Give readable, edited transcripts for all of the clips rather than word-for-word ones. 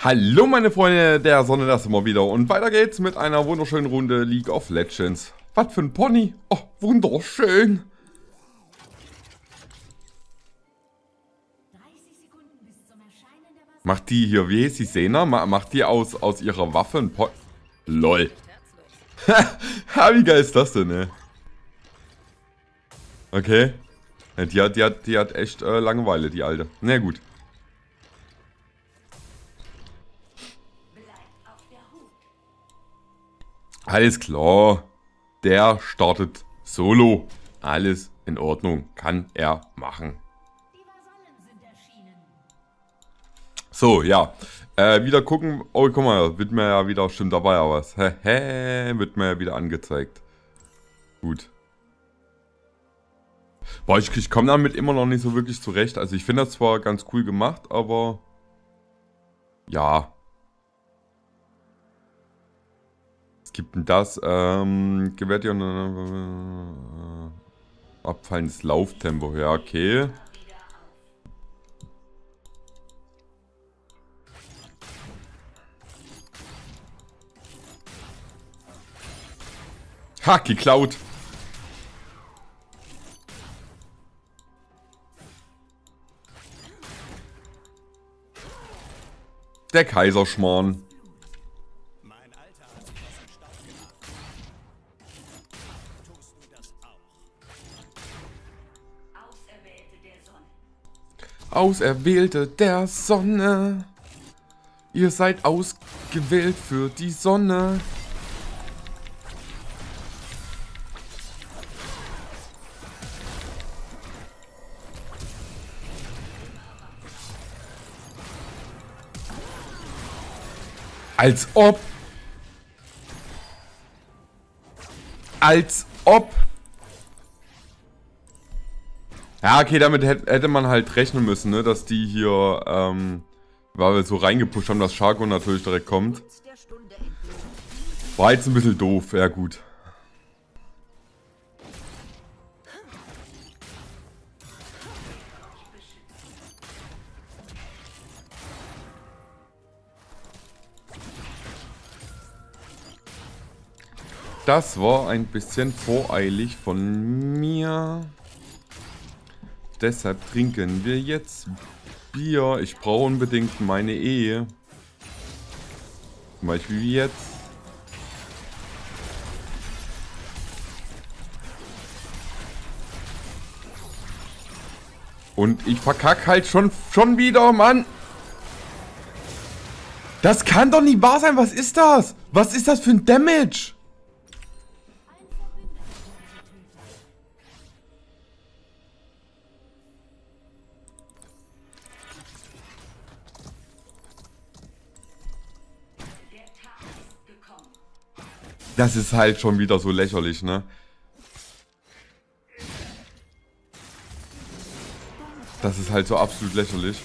Hallo meine Freunde der Sonne, das immer wieder und weiter geht's mit einer wunderschönen Runde League of Legends. Was für ein Pony, oh wunderschön. 30 Sekunden bis zum Erscheinen der Wasser. Macht die hier, wie heißt sie, Sena? Macht die aus ihrer Waffe ein Pony? LOL. Ha, wie geil ist das denn, ey? Okay. Die hat echt Langeweile, die Alte. Na gut. Alles klar. Der startet solo. Alles in Ordnung. Kann er machen. So, ja. Wieder gucken. Oh, guck mal. Wird mir ja wieder stimmt dabei, aber was. Wird mir ja wieder angezeigt. Gut. Boah, ich komme damit immer noch nicht so wirklich zurecht. Also, ich finde das zwar ganz cool gemacht, aber... Ja... Gibt denn das? Gewährt ihr ein abfallendes Lauftempo? Ja, okay. Ha, geklaut! Der Kaiserschmarrn. Auserwählte der Sonne. Ihr seid ausgewählt für die Sonne. Als ob. Als ob. Ja, okay, damit hätte man halt rechnen müssen, ne, dass die hier, weil wir so reingepusht haben, dass Shaco natürlich direkt kommt. War jetzt ein bisschen doof, ja gut. Das war ein bisschen voreilig von mir. Deshalb trinken wir jetzt Bier. Ich brauche unbedingt meine Ehe. Zum Beispiel wie jetzt. Und ich verkacke halt schon wieder, Mann. Das kann doch nicht wahr sein. Was ist das? Was ist das für ein Damage? Das ist halt schon wieder so lächerlich, ne? Das ist halt so absolut lächerlich.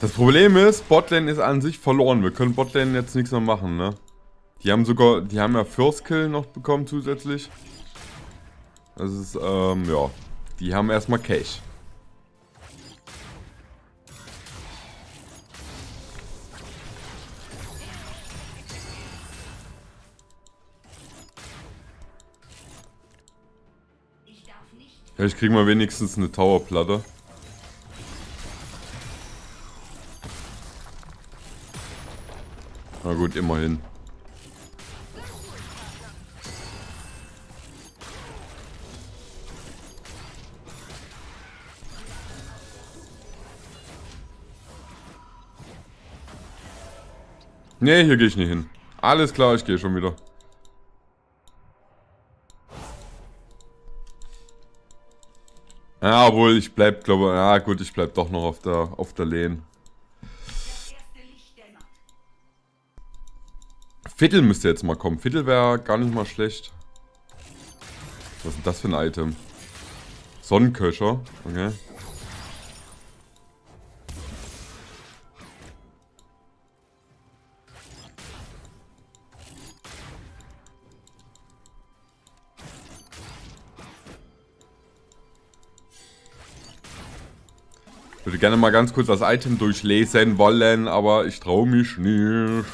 Das Problem ist, Botlane ist an sich verloren. Wir können Botlane jetzt nichts mehr machen, ne? Die haben ja First Kill noch bekommen zusätzlich. Das ist, ja. Die haben erstmal Cash. Ja, ich krieg mal wenigstens eine Towerplatte. Na gut, immerhin. Ne, hier gehe ich nicht hin. Alles klar, ich gehe schon wieder. Ja, obwohl ich bleib, glaube, ja gut, ich bleib doch noch auf der Lane. Fiddle müsste jetzt mal kommen. Fiddle wäre gar nicht mal schlecht. Was ist denn das für ein Item? Sonnenköcher. Okay. Ich würde gerne mal ganz kurz das Item durchlesen wollen, aber ich traue mich nicht.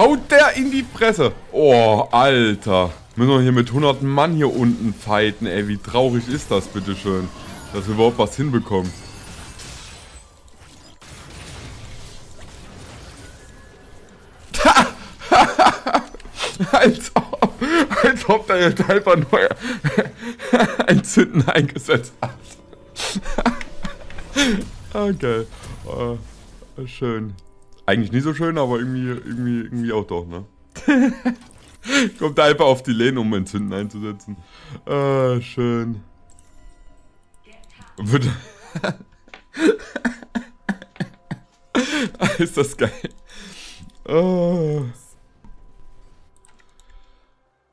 Haut der in die Presse. Oh, Alter. Müssen wir hier mit 100 Mann hier unten fighten. Ey, wie traurig ist das, bitteschön. Dass wir überhaupt was hinbekommen. als ob der jetzt einfach neu ein Zünden eingesetzt hat. Okay. Schön. Eigentlich nicht so schön, aber irgendwie auch doch, ne? Kommt einfach auf die Lane, um Entzünden einzusetzen. Schön. Würde. Ist das geil.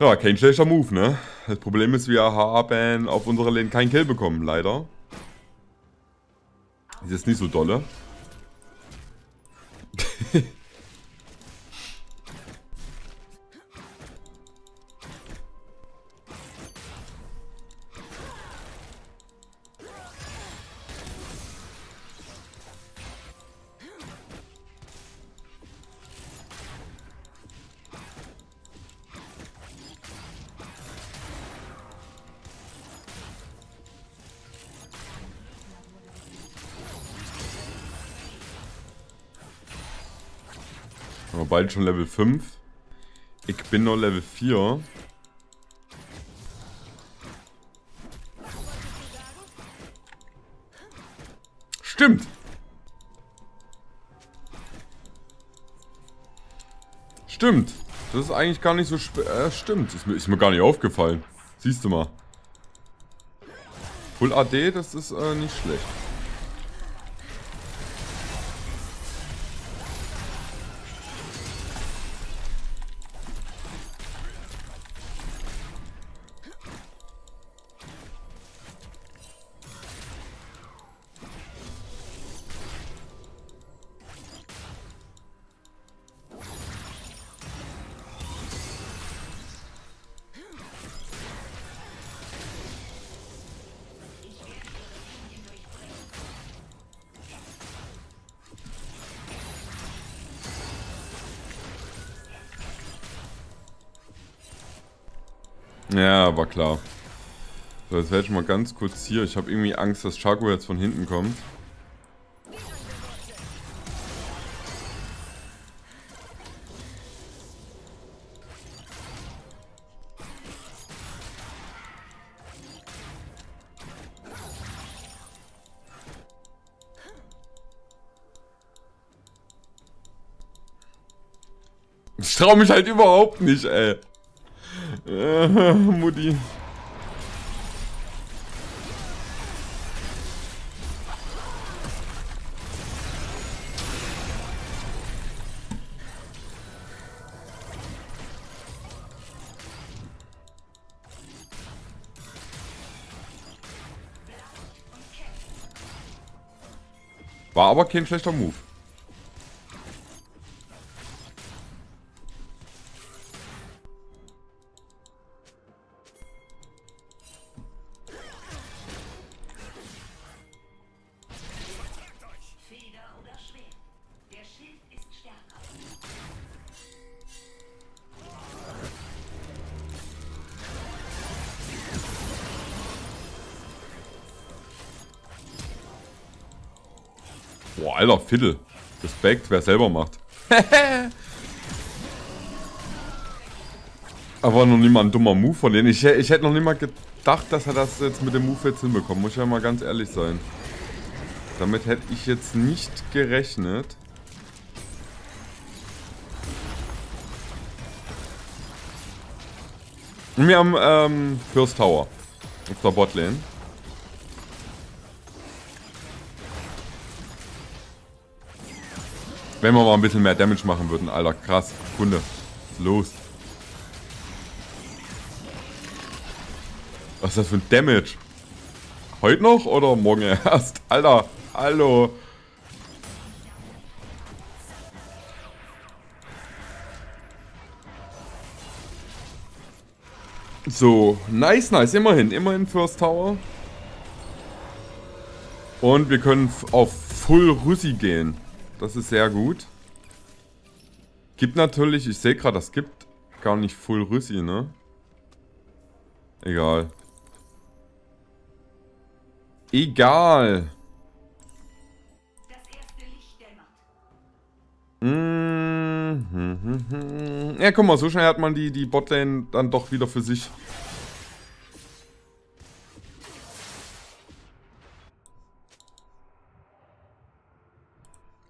Ja, kein schlechter Move, ne? Das Problem ist, wir haben auf unserer Lane keinen Kill bekommen, leider. Ist jetzt nicht so dolle. Bald schon Level 5. Ich bin noch Level 4. Stimmt! Stimmt! Das ist eigentlich gar nicht so spät. Stimmt, ist mir gar nicht aufgefallen. Siehst du mal. Full AD, das ist nicht schlecht. Ja, war klar. So, jetzt werde ich mal ganz kurz hier. Ich habe irgendwie Angst, dass Shaco jetzt von hinten kommt. Ich traue mich halt überhaupt nicht, ey. Mutti. War aber kein schlechter Move. Boah, Alter, Fiddle. Respekt, wer selber macht. Aber noch nicht mal ein dummer Move von denen. Ich hätte noch nicht mal gedacht, dass er das jetzt mit dem Move jetzt hinbekommt. Muss ich ja mal ganz ehrlich sein. Damit hätte ich jetzt nicht gerechnet. Wir haben First Tower auf der Botlane. Wenn wir mal ein bisschen mehr Damage machen würden, Alter, krass, Kunde, los. Was ist das für ein Damage? Heute noch oder morgen erst? Alter, hallo. So, nice, nice, immerhin, immerhin First Tower. Und wir können auf Full Russi gehen. Das ist sehr gut. Gibt natürlich, ich sehe gerade, das gibt gar nicht Full Russi, ne? Egal. Egal. Ja, guck mal, so schnell hat man die Botlane dann doch wieder für sich.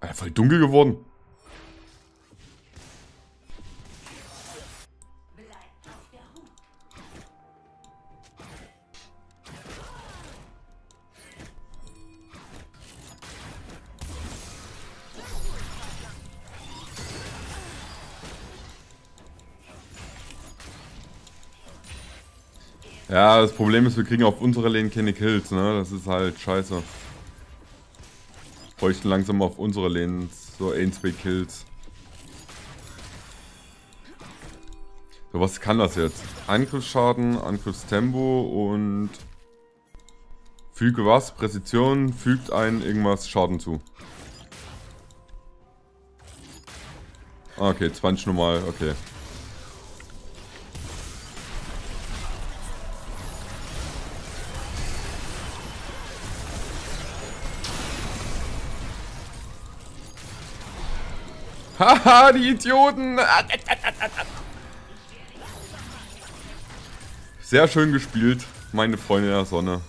Alter, voll dunkel geworden. Ja, das Problem ist, wir kriegen auf unserer Lane keine Kills, ne? Das ist halt scheiße. Bräuchten langsam auf unsere Lane so 1-2 Kills. So, was kann das jetzt? Angriffsschaden, Angriffstempo und... Füge was? Präzision, fügt ein irgendwas Schaden zu. Ah, okay, 20 normal, okay. Haha, die Idioten! Sehr schön gespielt, meine Freunde der Sonne.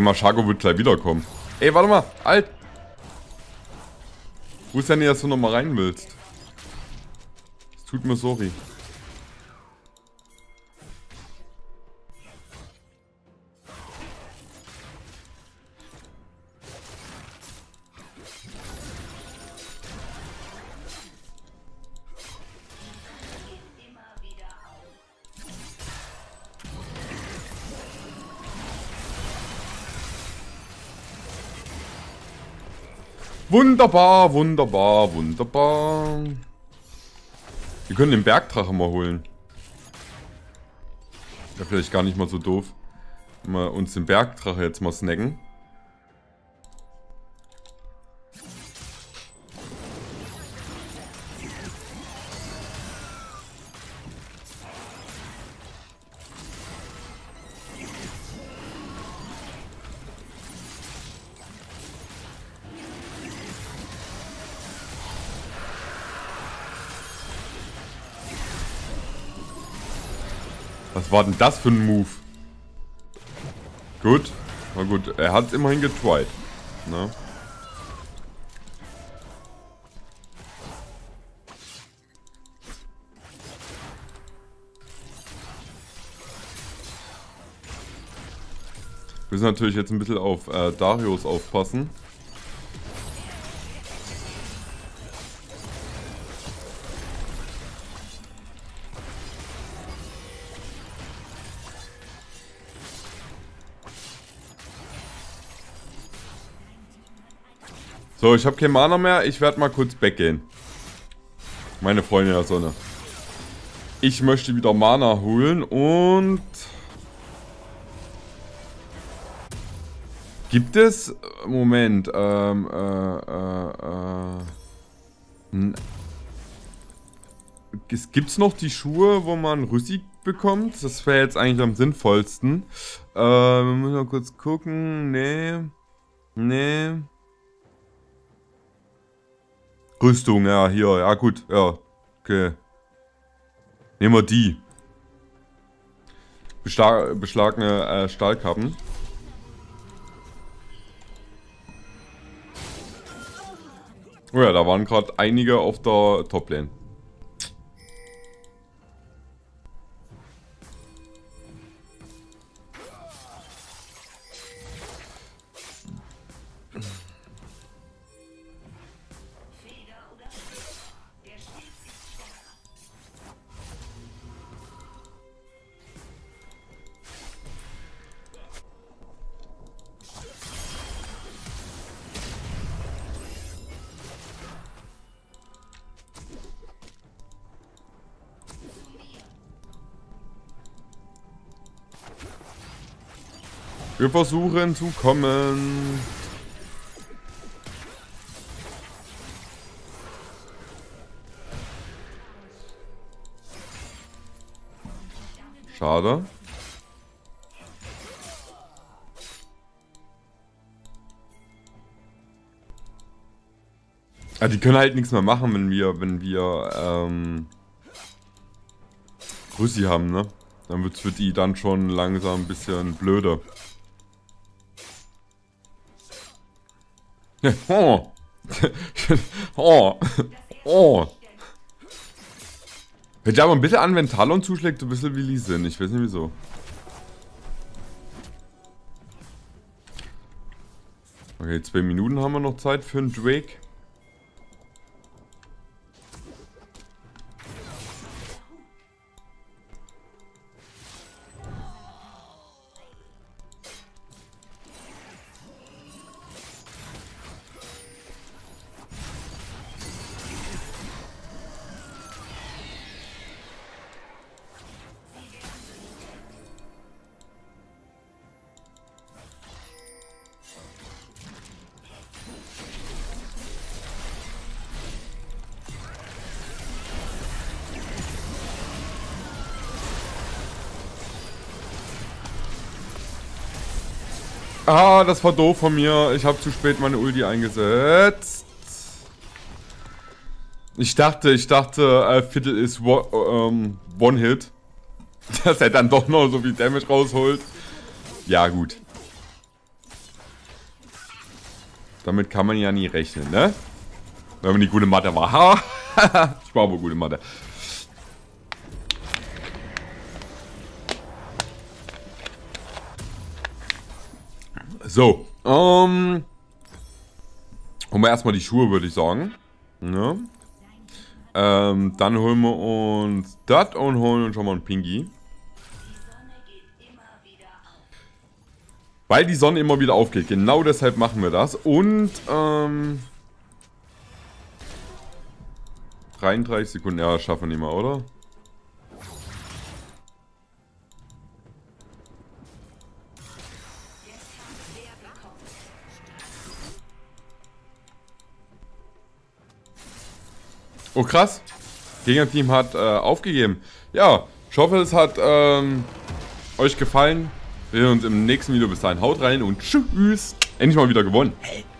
Mal Shaco wird gleich wiederkommen. Ey, warte mal, alt! Wo ist denn, dass du nochmal rein willst? Es tut mir sorry. Wunderbar, wunderbar, wunderbar. Wir können den Bergdrache mal holen. Ja, vielleicht gar nicht mal so doof. Mal uns den Bergdrache jetzt mal snacken. Was war denn das für ein Move? Gut, na gut, er hat es immerhin getried. Ne? Wir müssen natürlich jetzt ein bisschen auf Darius aufpassen. So, ich habe kein Mana mehr. Ich werde mal kurz weggehen. Meine Freunde der Sonne. Ich möchte wieder Mana holen und... Gibt es... Moment, Gibt's noch die Schuhe, wo man Rüssig bekommt? Das wäre jetzt eigentlich am sinnvollsten. Wir müssen mal kurz gucken. Nee. Nee. Rüstung, ja, hier. Ja, gut. Ja. Okay. Nehmen wir die. Beschlagene Stahlkappen. Oh ja, da waren gerade einige auf der Toplane. Wir versuchen zu kommen. Schade. Ah, die können halt nichts mehr machen, wenn wir Rüssi haben, ne? Dann wird's für die dann schon langsam ein bisschen blöder. Oh. Oh. Oh. Hört sich aber ein bisschen an, wenn Talon zuschlägt, ein bisschen wie Lee Sin. Ich weiß nicht wieso. Okay, 2 Minuten haben wir noch Zeit für einen Drake. Ah, das war doof von mir. Ich habe zu spät meine Ulti eingesetzt. Ich dachte, Fiddle ist One-Hit. Dass er dann doch noch so viel Damage rausholt. Ja, gut. Damit kann man ja nie rechnen, ne? Wenn man die gute Mathe war. Ich war aber gute Mathe. So, holen wir erstmal die Schuhe, würde ich sagen. Ne? Dann holen wir uns das und holen uns schon mal einen Pinky. Weil die Sonne immer wieder aufgeht. Genau deshalb machen wir das. Und, 33 Sekunden. Ja, das schaffen wir nicht mal, oder? Oh krass, Gegner-Team hat aufgegeben. Ja, ich hoffe es hat euch gefallen. Wir sehen uns im nächsten Video. Bis dahin, haut rein und tschüss. Endlich mal wieder gewonnen. Hey.